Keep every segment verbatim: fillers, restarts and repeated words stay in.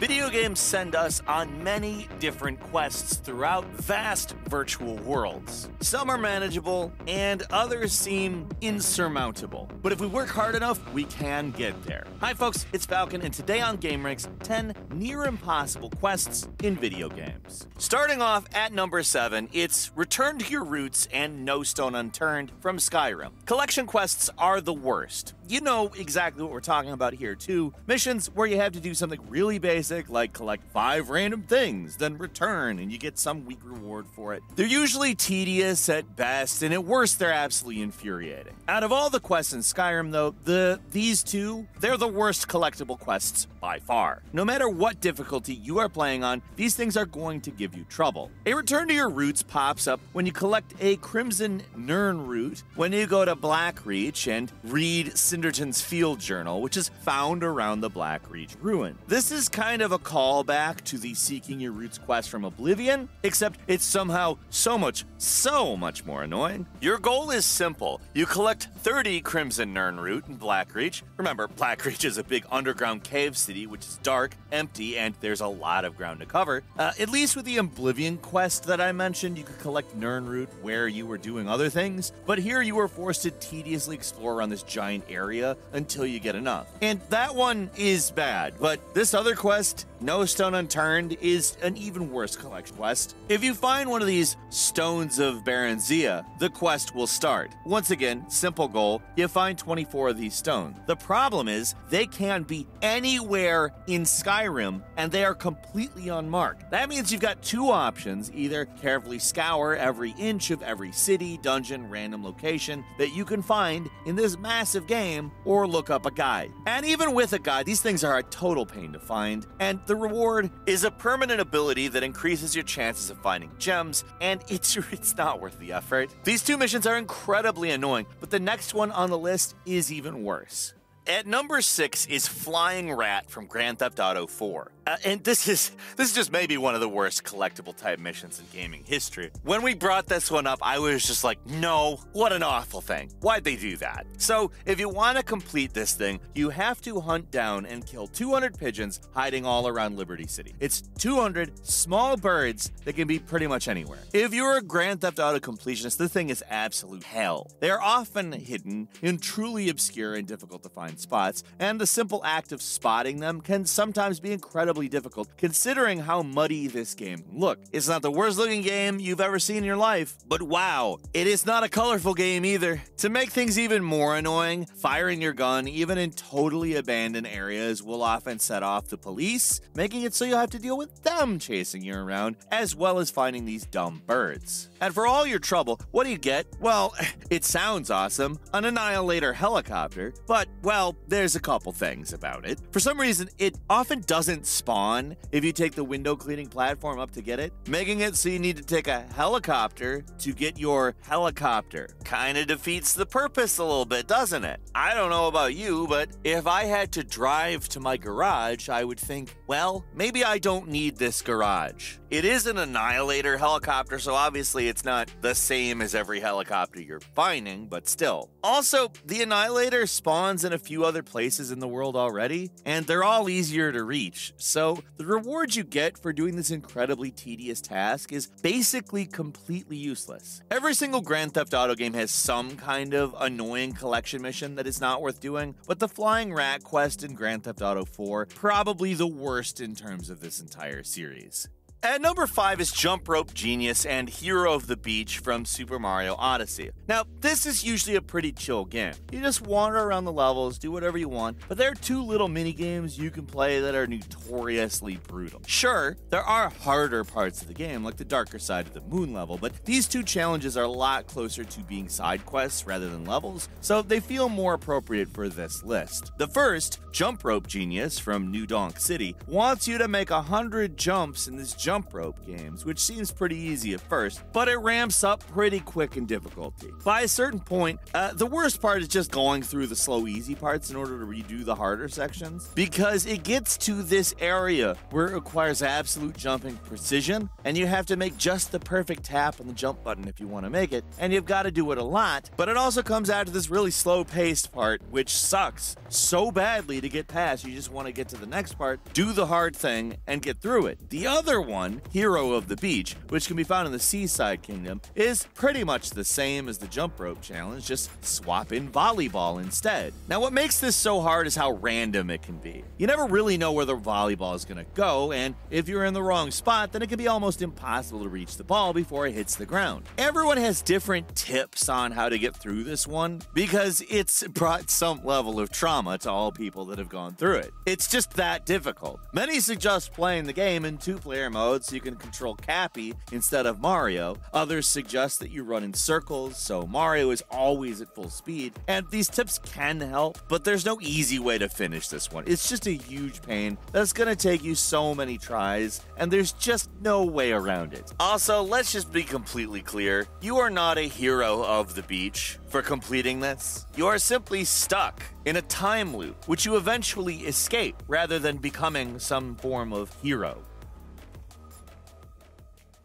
Video games send us on many different quests throughout vast virtual worlds. Some are manageable, and others seem insurmountable. But if we work hard enough, we can get there. Hi folks, it's Falcon, and today on Gameranx, ten near impossible quests in video games. Starting off at number seven, it's Return to Your Roots and No Stone Unturned from Skyrim. Collection quests are the worst. You know exactly what we're talking about here too. Missions where you have to do something really basic, like collect five random things, then return, and you get some weak reward for it. They're usually tedious at best, and at worst, they're absolutely infuriating. Out of all the quests in Skyrim, though, the these two, they're the worst collectible quests by far. No matter what difficulty you are playing on, these things are going to give you trouble. A Return to Your Roots pops up when you collect a Crimson Nirnroot, when you go to Blackreach and read Cinderton's Field Journal, which is found around the Blackreach ruin. This is kind of a callback to the Seeking Your Roots quest from Oblivion, except it's somehow so much, so much more annoying. Your goal is simple. You collect thirty Crimson Nirnroot in Blackreach. Remember, Blackreach is a big underground cave city, which is dark, empty, and there's a lot of ground to cover. Uh, at least with the Oblivion quest that I mentioned, you could collect Nirnroot where you were doing other things, but here you were forced to tediously explore around this giant area until you get enough. And that one is bad, but this other quest, No Stone Unturned, is an even worse collection quest. If you find one of these Stones of Baronzia, the quest will start. Once again, simple goal, you find twenty-four of these stones. The problem is, they can be anywhere in Skyrim, and they are completely unmarked. That means you've got two options, either carefully scour every inch of every city, dungeon, random location that you can find in this massive game, or look up a guide. And even with a guide, these things are a total pain to find, and the reward is a permanent ability that increases your chances of finding gems, and it's, it's not worth the effort. These two missions are incredibly annoying, but the next one on the list is even worse. At number six is Flying Rat from Grand Theft Auto four. Uh, and this is this is just maybe one of the worst collectible type missions in gaming history. When we brought this one up, I was just like, no, what an awful thing. Why'd they do that? So if you want to complete this thing, you have to hunt down and kill two hundred pigeons hiding all around Liberty City. It's two hundred small birds that can be pretty much anywhere. If you're a Grand Theft Auto completionist, this thing is absolute hell. They are often hidden in truly obscure and difficult to find spots, and the simple act of spotting them can sometimes be incredibly difficult, considering how muddy this game can look. It's not the worst looking game you've ever seen in your life, but wow, it is not a colorful game either. To make things even more annoying, firing your gun even in totally abandoned areas will often set off the police, making it so you'll have to deal with them chasing you around, as well as finding these dumb birds. And for all your trouble, what do you get? Well, it sounds awesome, an Annihilator helicopter, but well, Well, there's a couple things about it. For some reason, it often doesn't spawn if you take the window cleaning platform up to get it, making it so you need to take a helicopter to get your helicopter. Kinda defeats the purpose a little bit, doesn't it? I don't know about you, but if I had to drive to my garage, I would think, well, maybe I don't need this garage. It is an Annihilator helicopter, so obviously it's not the same as every helicopter you're finding, but still. Also, the Annihilator spawns in a few few other places in the world already, and they're all easier to reach. So the reward you get for doing this incredibly tedious task is basically completely useless. Every single Grand Theft Auto game has some kind of annoying collection mission that is not worth doing, but the Flying Rat quest in Grand Theft Auto four, probably the worst in terms of this entire series. At number five is Jump Rope Genius and Hero of the Beach from Super Mario Odyssey. Now, this is usually a pretty chill game. You just wander around the levels, do whatever you want, but there are two little mini-games you can play that are notoriously brutal. Sure, there are harder parts of the game, like the darker side of the moon level, but these two challenges are a lot closer to being side quests rather than levels, so they feel more appropriate for this list. The first, Jump Rope Genius from New Donk City, wants you to make one hundred jumps in this jump jump rope games, which seems pretty easy at first, but it ramps up pretty quick in difficulty. By a certain point, uh, the worst part is just going through the slow easy parts in order to redo the harder sections, because it gets to this area where it requires absolute jumping precision, and you have to make just the perfect tap on the jump button if you want to make it, and you've got to do it a lot, but it also comes out to this really slow-paced part, which sucks so badly to get past. You just want to get to the next part, do the hard thing, and get through it. The other one, Hero of the Beach, which can be found in the Seaside Kingdom, is pretty much the same as the jump rope challenge, just swap in volleyball instead. Now, what makes this so hard is how random it can be. You never really know where the volleyball is going to go, and if you're in the wrong spot, then it can be almost impossible to reach the ball before it hits the ground. Everyone has different tips on how to get through this one, because it's brought some level of trauma to all people that have gone through it. It's just that difficult. Many suggest playing the game in two-player mode so you can control Cappy instead of Mario. Others suggest that you run in circles so Mario is always at full speed, and these tips can help, but there's no easy way to finish this one. It's just a huge pain that's gonna take you so many tries, and there's just no way around it. Also, let's just be completely clear, you are not a hero of the beach for completing this. You are simply stuck in a time loop, which you eventually escape rather than becoming some form of hero.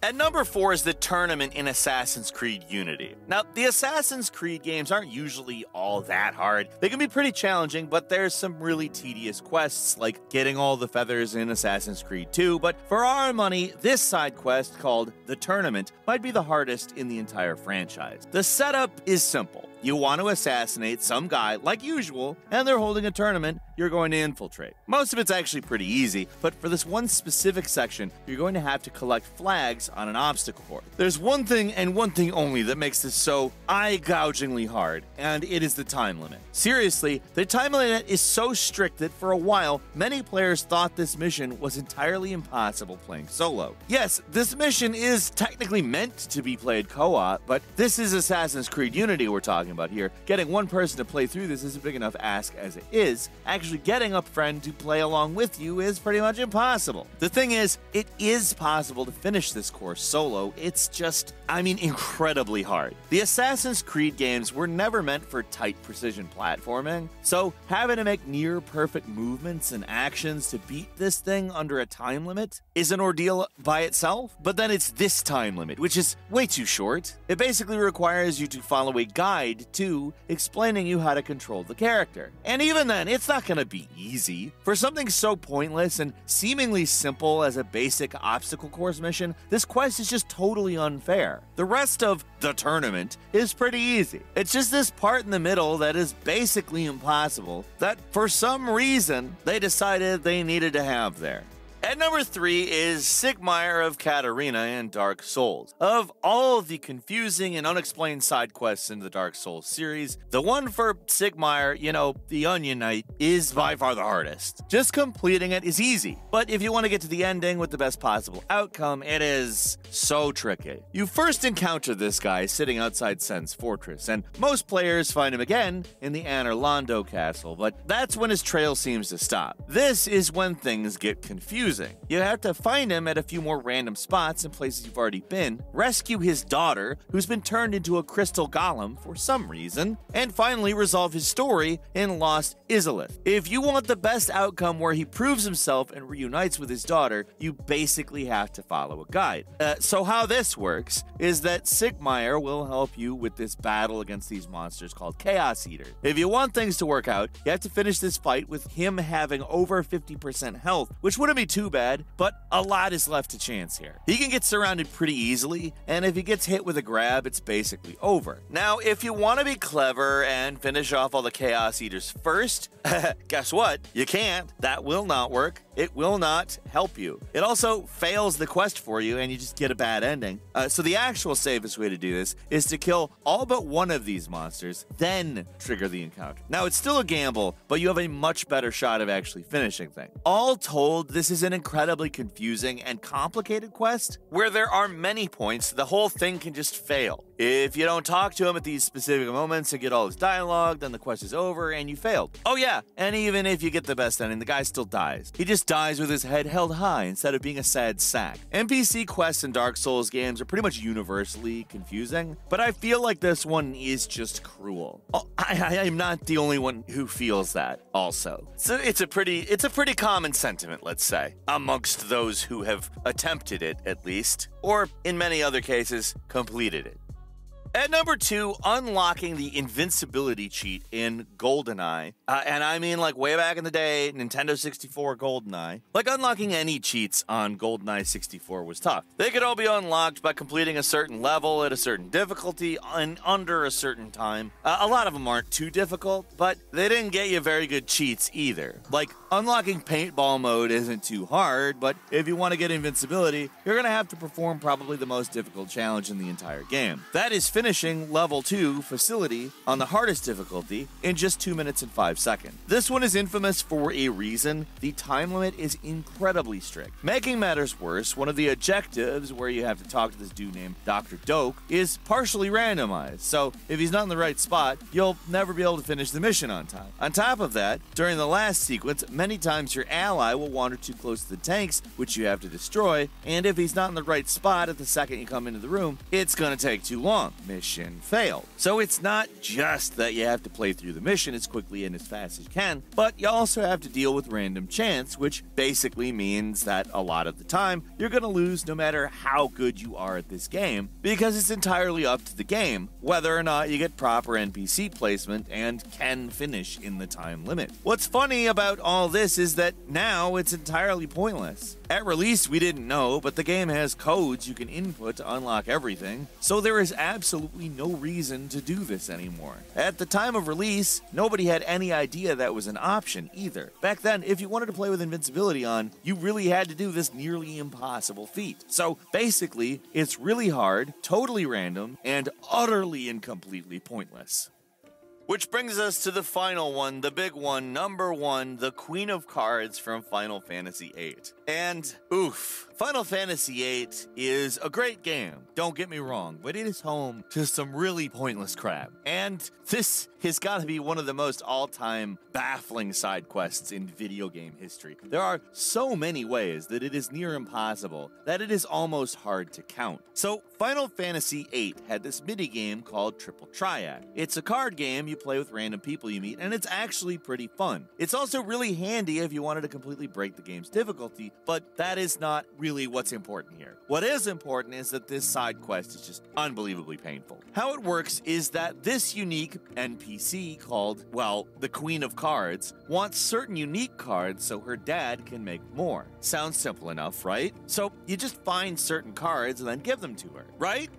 At number four is the tournament in Assassin's Creed Unity. Now, the Assassin's Creed games aren't usually all that hard. They can be pretty challenging, but there's some really tedious quests, like getting all the feathers in Assassin's Creed two, but for our money, this side quest, called The Tournament, might be the hardest in the entire franchise. The setup is simple. You want to assassinate some guy, like usual, and they're holding a tournament you're going to infiltrate. Most of it's actually pretty easy, but for this one specific section, you're going to have to collect flags on an obstacle course. There's one thing and one thing only that makes this so eye-gougingly hard, and it is the time limit. Seriously, the time limit is so strict that for a while, many players thought this mission was entirely impossible playing solo. Yes, this mission is technically meant to be played co-op, but this is Assassin's Creed Unity we're talking about here. Getting one person to play through this is a big enough ask as it is. Actually, getting a friend to play along with you is pretty much impossible. The thing is, it is possible to finish this course solo. It's just, I mean, incredibly hard. The Assassin's Creed games were never meant for tight precision platforming, so having to make near-perfect movements and actions to beat this thing under a time limit is an ordeal by itself. But then it's this time limit, which is way too short. It basically requires you to follow a guide to explaining you how to control the character. And even then, it's not going to be easy. For something so pointless and seemingly simple as a basic obstacle course mission, this quest is just totally unfair. The rest of The Tournament is pretty easy. It's just this part in the middle that is basically impossible that, for some reason, they decided they needed to have there. At number three is Sigmeyer of Katarina and Dark Souls. Of all the confusing and unexplained side quests in the Dark Souls series, the one for Sigmeyer, you know, the Onion Knight, is by far the hardest. Just completing it is easy, but if you want to get to the ending with the best possible outcome, it is so tricky. You first encounter this guy sitting outside Sen's Fortress, and most players find him again in the Anor Londo castle, but that's when his trail seems to stop. This is when things get confusing. You have to find him at a few more random spots and places you've already been, rescue his daughter, who's been turned into a crystal golem for some reason, and finally resolve his story in Lost Izalith. If you want the best outcome where he proves himself and reunites with his daughter, you basically have to follow a guide. Uh, so how this works is that Sigmeyer will help you with this battle against these monsters called Chaos Eaters. If you want things to work out, you have to finish this fight with him having over fifty percent health, which wouldn't be too Too bad, but a lot is left to chance here. He can get surrounded pretty easily, and if he gets hit with a grab, it's basically over. Now, if you want to be clever and finish off all the Chaos Eaters first, guess what? You can't. That will not work. It will not help you. It also fails the quest for you, and you just get a bad ending. Uh, so the actual safest way to do this is to kill all but one of these monsters, then trigger the encounter. Now, it's still a gamble, but you have a much better shot of actually finishing things. All told, this is an incredibly confusing and complicated quest where there are many points the whole thing can just fail. If you don't talk to him at these specific moments and get all his dialogue, then the quest is over and you failed. Oh yeah, and even if you get the best ending, the guy still dies. He just dies with his head held high instead of being a sad sack. N P C quests in Dark Souls games are pretty much universally confusing, but I feel like this one is just cruel. Oh, I, I, I'm not the only one who feels that also. So it's a pretty, it's a pretty common sentiment, let's say, amongst those who have attempted it at least, or in many other cases, completed it. At number two, unlocking the invincibility cheat in GoldenEye. Uh, and I mean, like, way back in the day, Nintendo sixty-four GoldenEye. Like, unlocking any cheats on GoldenEye sixty-four was tough. They could all be unlocked by completing a certain level at a certain difficulty and under a certain time. Uh, a lot of them aren't too difficult, but they didn't get you very good cheats either. Like, unlocking paintball mode isn't too hard, but if you want to get invincibility, you're going to have to perform probably the most difficult challenge in the entire game. That is finishing level two facility on the hardest difficulty in just two minutes and five seconds. This one is infamous for a reason. The time limit is incredibly strict. Making matters worse, one of the objectives where you have to talk to this dude named Doctor Doke is partially randomized, so if he's not in the right spot, you'll never be able to finish the mission on time. On top of that, during the last sequence, many times your ally will wander too close to the tanks, which you have to destroy, and if he's not in the right spot at the second you come into the room, it's gonna take too long. Mission failed. So it's not just that you have to play through the mission as quickly and as fast as you can, but you also have to deal with random chance, which basically means that a lot of the time you're going to lose no matter how good you are at this game, because it's entirely up to the game whether or not you get proper N P C placement and can finish in the time limit. What's funny about all this is that now it's entirely pointless. At release, we didn't know, but the game has codes you can input to unlock everything, so there is absolutely no reason to do this anymore. At the time of release, nobody had any idea that was an option either. Back then, if you wanted to play with invincibility on, you really had to do this nearly impossible feat. So basically, it's really hard, totally random, and utterly and completely pointless. Which brings us to the final one, the big one, number one, the Queen of Cards from Final Fantasy eight. And oof. Final Fantasy eight is a great game, don't get me wrong, but it is home to some really pointless crap. And this has got to be one of the most all-time baffling side quests in video game history. There are so many ways that it is near impossible that it is almost hard to count. So Final Fantasy eight had this mini-game called Triple Triad. It's a card game you play with random people you meet, and it's actually pretty fun. It's also really handy if you wanted to completely break the game's difficulty, but that is not really Really, what's important here. What is important is that this side quest is just unbelievably painful. How it works is that this unique N P C called, well, the Queen of Cards, wants certain unique cards so her dad can make more. Sounds simple enough, right? So you just find certain cards and then give them to her, right?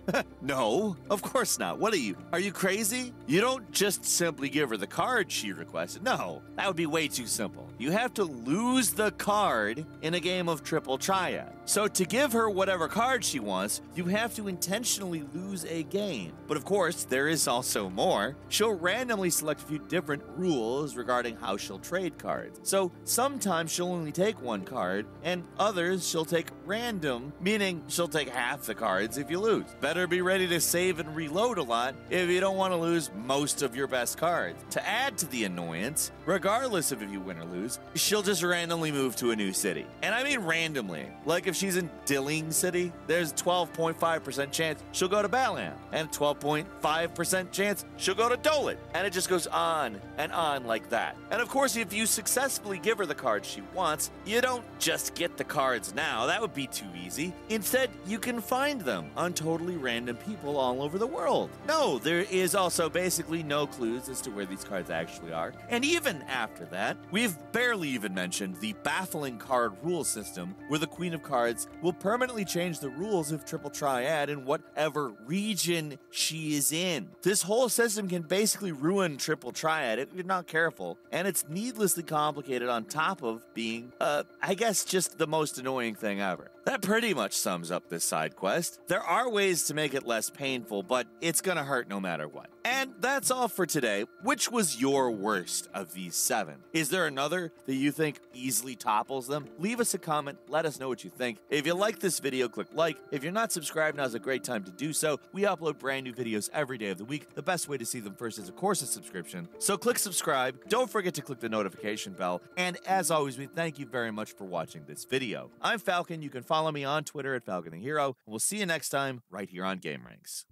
No, of course not. What are you? Are you crazy? You don't just simply give her the card she requested. No, that would be way too simple. You have to lose the card in a game of Triple Triad. So to give her whatever card she wants, you have to intentionally lose a game. But of course, there is also more. She'll randomly select a few different rules regarding how she'll trade cards. So sometimes she'll only take one card, and others she'll take random, meaning she'll take half the cards if you lose. Better be ready to save and reload a lot if you don't want to lose most of your best cards. To add to the annoyance, regardless of if you win or lose, she'll just randomly move to a new city. And I mean randomly. Like if she's in Dilling City, there's twelve point five percent chance she'll go to Balaam, and twelve point five percent chance she'll go to Dolit, and it just goes on and on like that. And of course, if you successfully give her the cards she wants, you don't just get the cards now, that would be too easy. Instead, you can find them on totally random people all over the world. No, there is also basically no clues as to where these cards actually are. And even after that, we've barely even mentioned the baffling card rule system where the Queen of Cards will permanently change the rules of Triple Triad in whatever region she is in. This whole system can basically ruin Triple Triad if you're not careful, and it's needlessly complicated on top of being, uh, I guess just the most annoying thing ever. That pretty much sums up this side quest. There are ways to make it less painful, but it's gonna hurt no matter what. And that's all for today. Which was your worst of these seven? Is there another that you think easily topples them? Leave us a comment. Let us know what you think. If you like this video, click like. If you're not subscribed, now's a great time to do so. We upload brand new videos every day of the week. The best way to see them first is, of course, a subscription. So click subscribe. Don't forget to click the notification bell. And as always, we thank you very much for watching this video. I'm Falcon. You can follow me on Twitter at Falcon the Hero. And we'll see you next time right here on Gameranx.